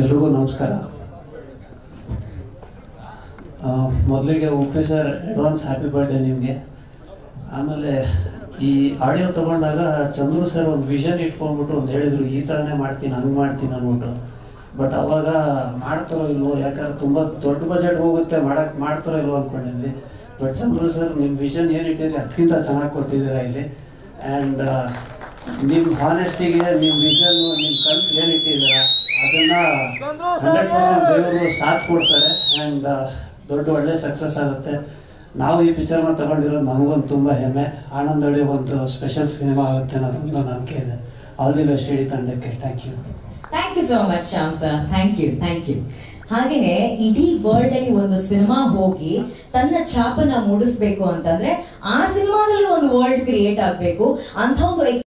ಎಲ್ರಿಗೂ ನಮಸ್ಕಾರ. ಮೊದಲಿಗೆ Uppi sir advance happy birthday ನಿಮಗೆ. ಆಮೇಲೆ ಈ ಆಡಿಯೋ ತಗೊಂಡಾಗ ಚಂದ್ರು ಸರ್ ಒಂದು ವಿಷನ್ ಇಟ್ಕೊಂಡ್ಬಿಟ್ಟು ಒಂದು ಹೇಳಿದರು, ಈ ಥರನೇ ಮಾಡ್ತೀನಿ ಹಂಗೆ ಮಾಡ್ತೀನಿ ಅಂದ್ಬಿಟ್ಟು. ಬಟ್ ಅವಾಗ ಮಾಡ್ತಾರೋ ಇಲ್ವೋ, ಯಾಕಂದ್ರೆ ತುಂಬ ದೊಡ್ಡ ಬಜೆಟ್ ಹೋಗುತ್ತೆ, ಮಾಡ್ತಾರೋ ಇಲ್ವೋ ಅಂದ್ಕೊಂಡಿದ್ವಿ. ಬಟ್ ಚಂದ್ರು ಸರ್ ನಿಮ್ಮ ವಿಷನ್ ಏನು ಇಟ್ಟಿದ್ರೆ ಅದಕ್ಕಿಂತ ಚೆನ್ನಾಗಿ ಕೊಟ್ಟಿದ್ದೀರಾ ಇಲ್ಲಿ. ಆ್ಯಂಡ್ ನಿಮ್ಮ ಹಾನೆಸ್ಟಿಗೆ ನಿಮ್ಮ ವಿಷನ್ನು ನಿಮ್ಮ ಕನಸು ಏನು ಇಟ್ಟಿದ್ದೀರಾ ಅದನ್ನು 100% ದೇವರು ಸಾಥ್ ಕೊಡ್ತಾರೆ. ಆ್ಯಂಡ್ ದೊಡ್ಡ ಒಳ್ಳೆ ಸಕ್ಸಸ್ ಆಗುತ್ತೆ. ನಾವು ಈ ಪಿಕ್ಚರ್ನ ತಗೊಂಡಿರೋದು ನಮಗೊಂದು ತುಂಬ ಹೆಮ್ಮೆ. ಆನಂದೊಳಿ ಒಂದು ಸ್ಪೆಷಲ್ ಸಿನಿಮಾ ಆಗುತ್ತೆ ಅನ್ನೋದೊಂದು ನಂಬಿಕೆ ಇದೆ. ಆಲ್ ದಿ ಬೆಸ್ಟ್ ಇಡೀ ತಂಡಕ್ಕೆ. Thank you so much Shyam sir. Thank you. ಹಾಗೆಯೇ ಇಡೀ ವರ್ಲ್ಡ್ ಅಲ್ಲಿ ಒಂದು ಸಿನಿಮಾ ಹೋಗಿ ತನ್ನ ಛಾಪನ್ನ ಮೂಡಿಸ್ಬೇಕು ಅಂತಂದ್ರೆ ಆ ಸಿನಿಮಾದಲ್ಲಿ ಒಂದು ವರ್ಲ್ಡ್ ಕ್ರಿಯೇಟ್ ಆಗಬೇಕು ಅಂತ ಒಂದು